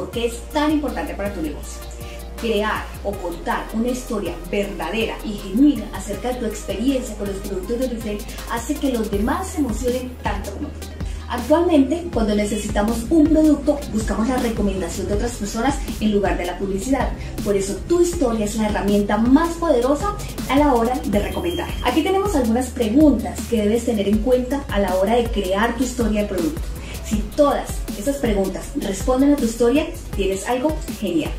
por qué es tan importante para tu negocio. Crear o contar una historia verdadera y genuina acerca de tu experiencia con los productos de Oriflame hace que los demás se emocionen tanto como tú. Actualmente, cuando necesitamos un producto, buscamos la recomendación de otras personas en lugar de la publicidad. Por eso tu historia es la herramienta más poderosa a la hora de recomendar. Aquí tenemos algunas preguntas que debes tener en cuenta a la hora de crear tu historia de producto. Si todas esas preguntas responden a tu historia, tienes algo genial.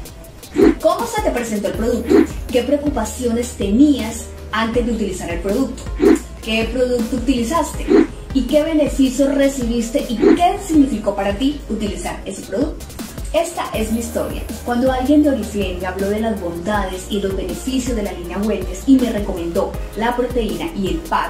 ¿Cómo se te presentó el producto? ¿Qué preocupaciones tenías antes de utilizar el producto? ¿Qué producto utilizaste? ¿Y qué beneficios recibiste y qué significó para ti utilizar ese producto? Esta es mi historia. Cuando alguien de Oriflame me habló de las bondades y los beneficios de la línea Wellness y me recomendó la proteína y el PAD,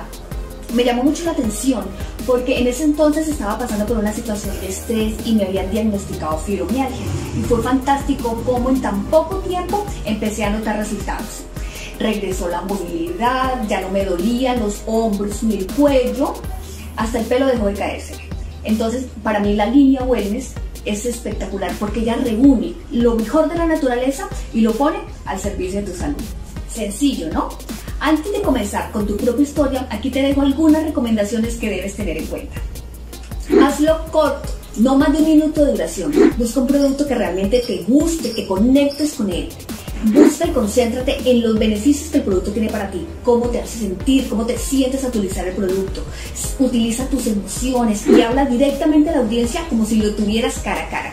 me llamó mucho la atención porque en ese entonces estaba pasando por una situación de estrés y me habían diagnosticado fibromialgia. Y fue fantástico cómo en tan poco tiempo empecé a notar resultados. Regresó la movilidad, ya no me dolían los hombros ni el cuello, hasta el pelo dejó de caerse. Entonces, para mí la línea Wellness es espectacular porque ella reúne lo mejor de la naturaleza y lo pone al servicio de tu salud. Sencillo, ¿no? Antes de comenzar con tu propia historia, aquí te dejo algunas recomendaciones que debes tener en cuenta. Hazlo corto, no más de un minuto de duración. Busca un producto que realmente te guste, que conectes con él. Busca y concéntrate en los beneficios que el producto tiene para ti, cómo te hace sentir, cómo te sientes al utilizar el producto. Utiliza tus emociones y habla directamente a la audiencia como si lo tuvieras cara a cara.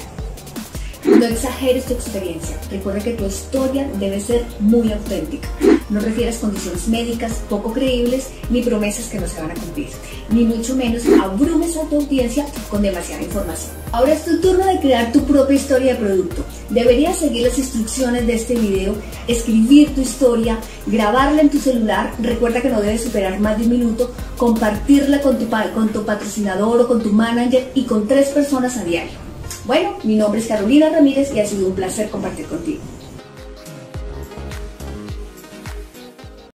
No exageres tu experiencia. Recuerda que tu historia debe ser muy auténtica. No refieras condiciones médicas poco creíbles ni promesas que no se van a cumplir. Ni mucho menos abrumes a tu audiencia con demasiada información. Ahora es tu turno de crear tu propia historia de producto. Deberías seguir las instrucciones de este video, escribir tu historia, grabarla en tu celular. Recuerda que no debes superar más de un minuto. Compartirla con tu patrocinador o con tu manager y con 3 personas a diario. Bueno, mi nombre es Carolina Ramírez y ha sido un placer compartir contigo.